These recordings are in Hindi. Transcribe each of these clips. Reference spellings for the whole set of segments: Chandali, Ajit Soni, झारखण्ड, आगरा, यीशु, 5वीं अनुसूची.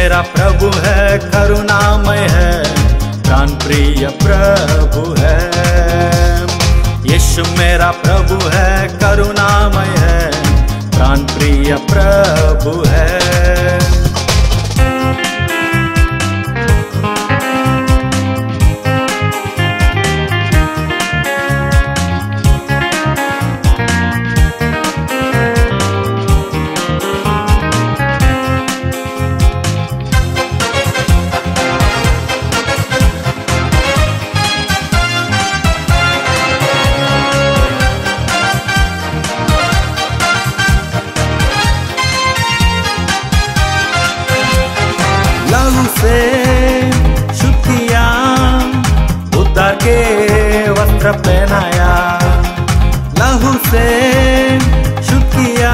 मेरा प्रभु है, करुणामय है, प्राण प्रिय प्रभु है। यीशु मेरा प्रभु है, करुणामय है, प्राण प्रिय प्रभु है। शुद्धिया उतार के वस्त्र पहनाया, लहू से शुद्धिया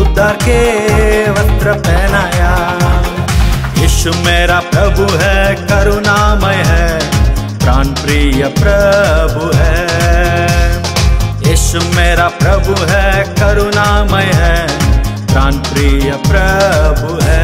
उतार के वस्त्र पहनाया। यीशु मेरा प्रभु है, करुणामय है, प्राण प्रिय प्रभु है। यीशु मेरा प्रभु है, करुणामय है, प्राण प्रिय प्रभु है।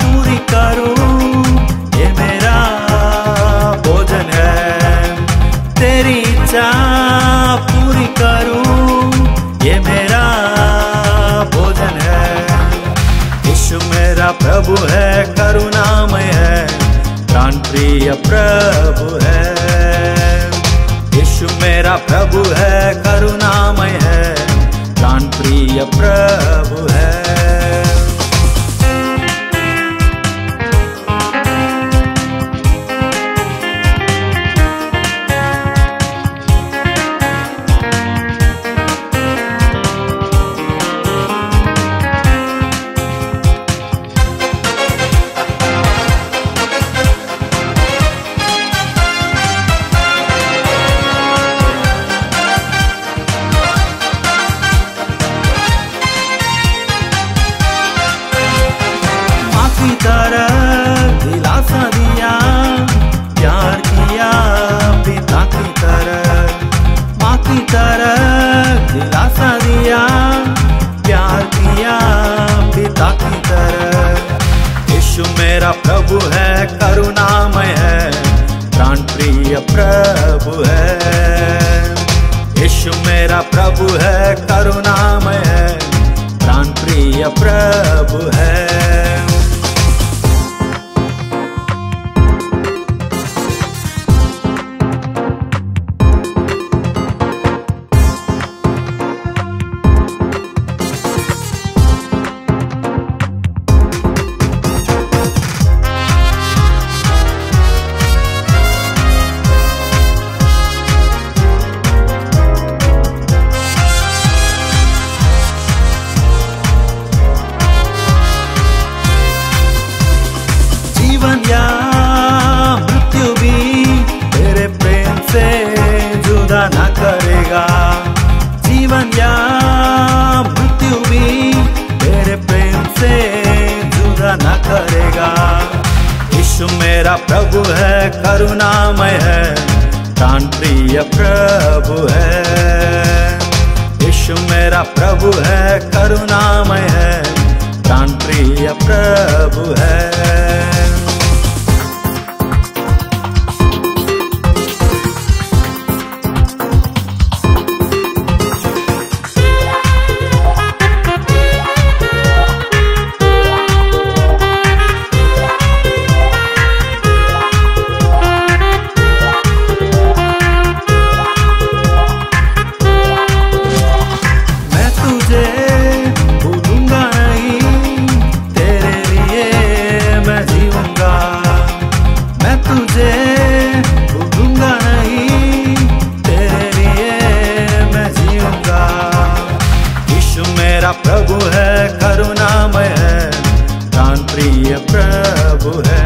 पूरी करूं, ये मेरा भोजन है। यीशु मेरा प्रभु है, करुणामय है, प्राण प्रिय प्रभु है। यीशु मेरा प्रभु है, करुणामय है, प्राण प्रिय प्रभु है। दिलासा दिया, प्यार किया पिता की तरह, माँ की तरह दिलासा दिया, प्यार किया पिता की तरह। यीशु मेरा प्रभु है, करुणामय है, प्राण प्रिय प्रभु है। यीशु मेरा प्रभु है, करुणामय है, प्राण प्रिय प्रभु है। ना करेगा जीवन या मृत्यु भी, तेरे प्रेम से जुदा ना करेगा। यीशु मेरा प्रभु है, करुणामय है, प्राण प्रिय प्रभु है। यीशु मेरा प्रभु है, करुणामय है, प्राण प्रिय प्रभु है। प्रभु है, करुणामय है, प्राण प्रिय प्रभु है।